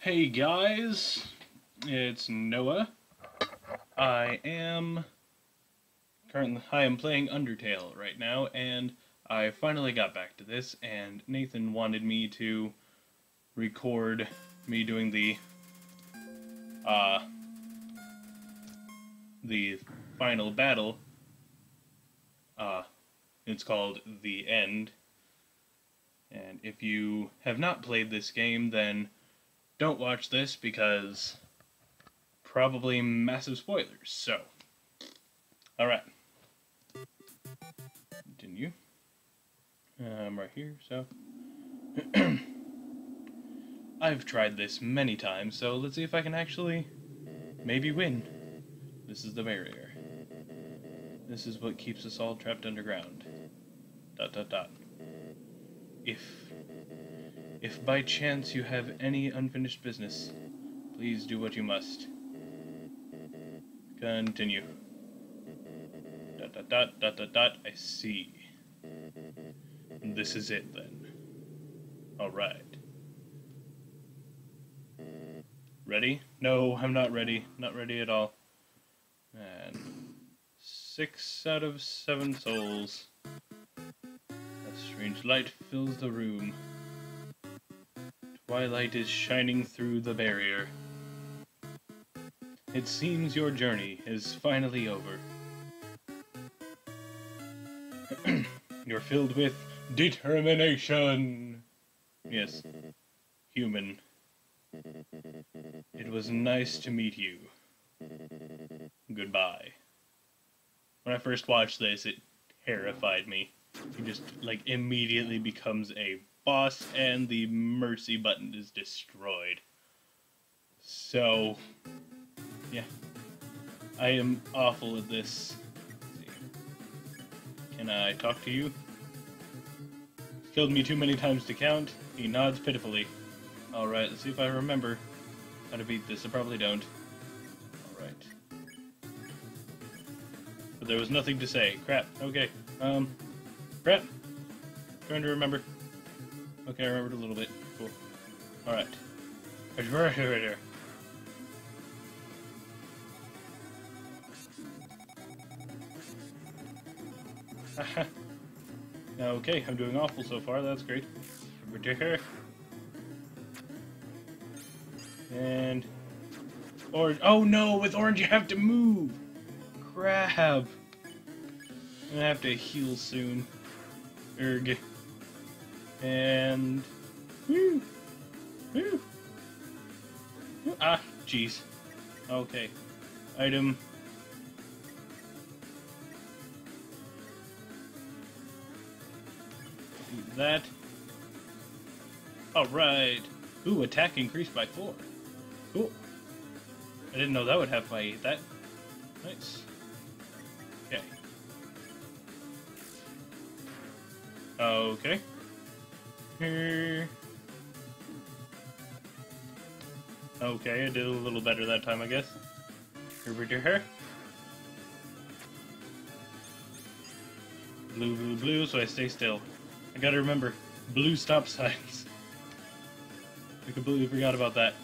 Hey guys, it's Noah. I am playing Undertale right now, and I finally got back to this, and Nathan wanted me to record me doing the final battle. It's called The End. And if you have not played this game, then don't watch this because probably massive spoilers. So, alright. Continue. I'm right here, so. I've tried this many times, so let's see if I can actually maybe win. This is the barrier. This is what keeps us all trapped underground. Dot dot dot. If by chance you have any unfinished business, please do what you must. Continue. Dot dot dot dot dot dot. I see. This is it then. Alright. Ready? No, I'm not ready. Not ready at all. Man. 6 out of 7 souls. Strange light fills the room. Twilight is shining through the barrier. It seems your journey is finally over. You're filled with determination. Yes, human. It was nice to meet you. Goodbye. When I first watched this, it terrified me. He just, like, immediately becomes a boss, and the mercy button is destroyed. So, yeah. I am awful at this. Let's see. Can I talk to you? Killed me too many times to count. He nods pitifully. Alright, let's see if I remember how to beat this. I probably don't. Alright. But there was nothing to say. Crap. Okay. Crap. Trying to remember. Okay, I remembered a little bit. Cool. Alright. Okay, I'm doing awful so far, that's great. And orange. Oh no, with orange you have to move! Crap. I'm gonna have to heal soon. Erg. And woo, woo. Ah, jeez. Okay. Item. Eat that. All right. Ooh, attack increased by 4. Cool. I didn't know that would happen if I ate that. Nice. Okay. Okay. Okay, I did a little better that time, I guess. Blue, blue, blue, so I stay still. I gotta remember, blue stop signs. I completely forgot about that.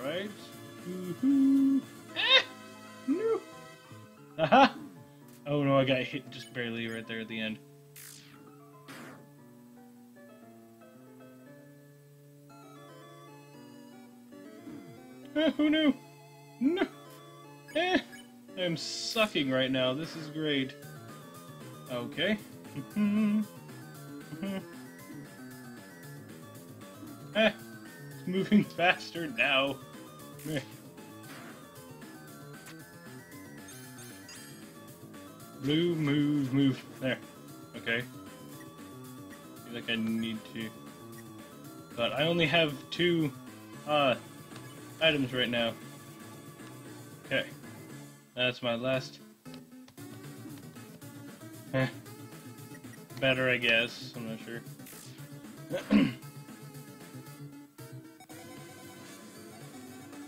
Alright. Woohoo! Ah! No! Aha! Oh no, I got hit just barely right there at the end. Who knew? No. I'm sucking right now. This is great. Okay. It's moving faster now. Blue, move, move. There. Okay. I feel like I need to. But I only have 2. Items right now. Okay. That's my last. Better, I guess. I'm not sure.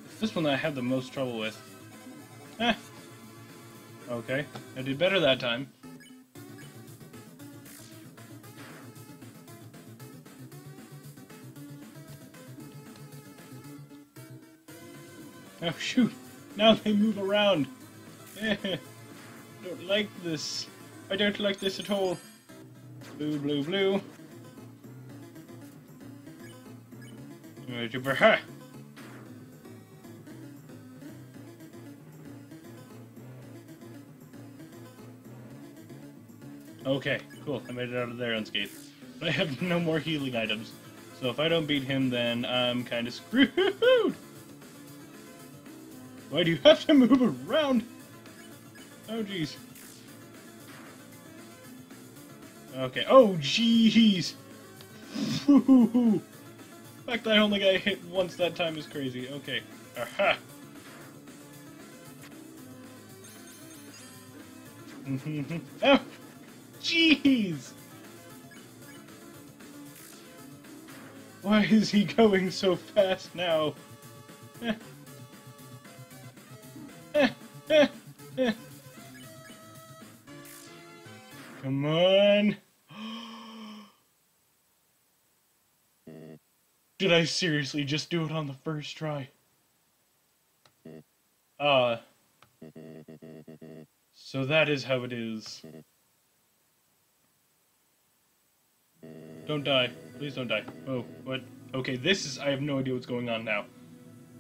It's this one that I have the most trouble with. Okay. I did better that time. Oh shoot, now they move around. Don't like this. I don't like this at all. Blue, blue, blue. Okay, cool. I made it out of there unscathed. But I have no more healing items. So if I don't beat him, then I'm kind of screwed. Why do you have to move around? Oh, jeez. Okay. Oh, jeez. The fact that I only got hit once that time is crazy. Okay. Aha. Oh, jeez. Why is he going so fast now? Come on. Did I seriously just do it on the first try? So that is how it is. Don't die. Please don't die. Oh, what? Okay, this is... I have no idea what's going on now.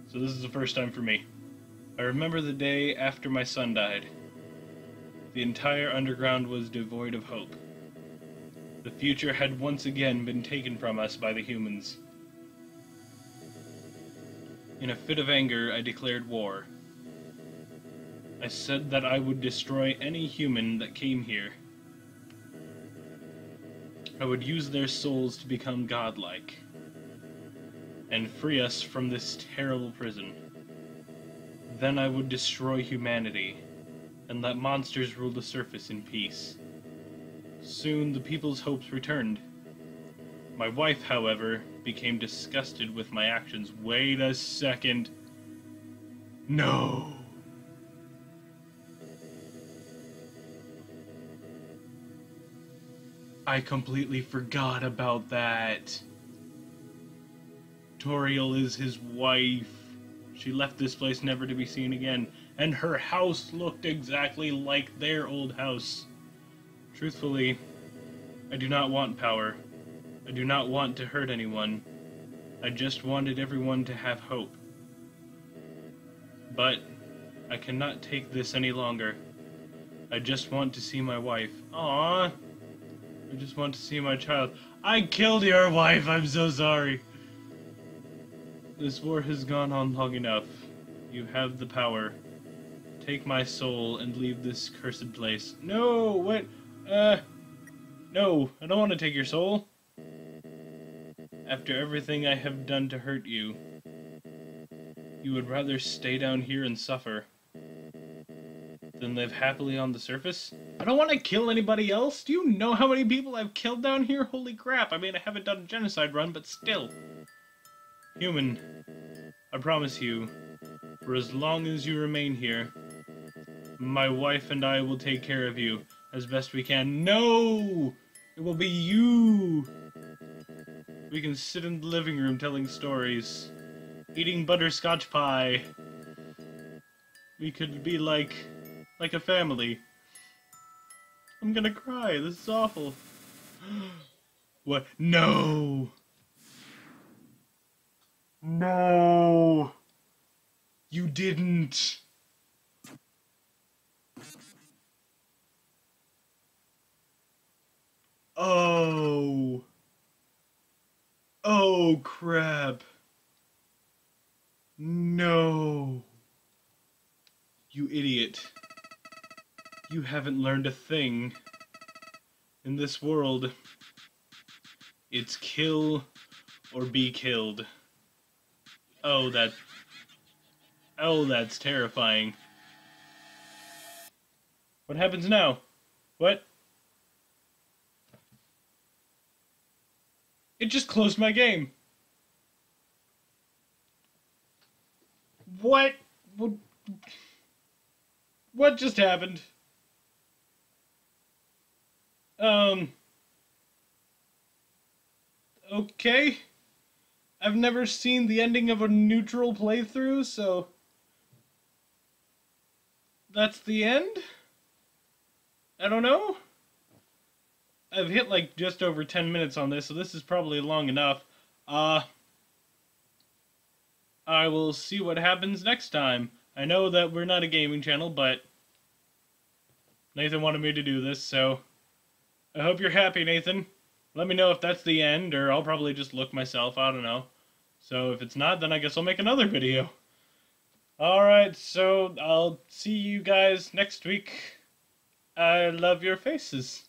So this is the first time for me. I remember the day after my son died. The entire underground was devoid of hope. The future had once again been taken from us by the humans. In a fit of anger, I declared war. I said that I would destroy any human that came here. I would use their souls to become godlike, and free us from this terrible prison. Then I would destroy humanity, and let monsters rule the surface in peace. Soon the people's hopes returned. My wife, however, became disgusted with my actions. Wait a second. No! I completely forgot about that. Toriel is his wife. She left this place never to be seen again, and her house looked exactly like their old house. Truthfully, I do not want power. I do not want to hurt anyone. I just wanted everyone to have hope. But I cannot take this any longer. I just want to see my wife. Aww. I just want to see my child. I killed your wife, I'm so sorry. This war has gone on long enough. You have the power. Take my soul and leave this cursed place. No, what? No, I don't want to take your soul. After everything I have done to hurt you, you would rather stay down here and suffer than live happily on the surface? I don't want to kill anybody else. Do you know how many people I've killed down here? Holy crap. I mean, I haven't done a genocide run, but still. Human, I promise you, for as long as you remain here, my wife and I will take care of you as best we can. No! It will be you! We can sit in the living room telling stories, eating butterscotch pie. We could be like a family. I'm gonna cry, this is awful. What? No! No! You didn't! Oh! Oh, crap! No! You idiot. You haven't learned a thing. In this world, it's kill or be killed. Oh, that's terrifying. What happens now? What? It just closed my game. What? What just happened? Okay. I've never seen the ending of a neutral playthrough, so that's the end? I don't know. I've hit like just over 10 minutes on this, so this is probably long enough. I will see what happens next time. I know that we're not a gaming channel, but Nathan wanted me to do this, so I hope you're happy, Nathan. Let me know if that's the end, or I'll probably just look myself, I don't know. So if it's not, then I guess I'll make another video. Alright, so I'll see you guys next week. I love your faces.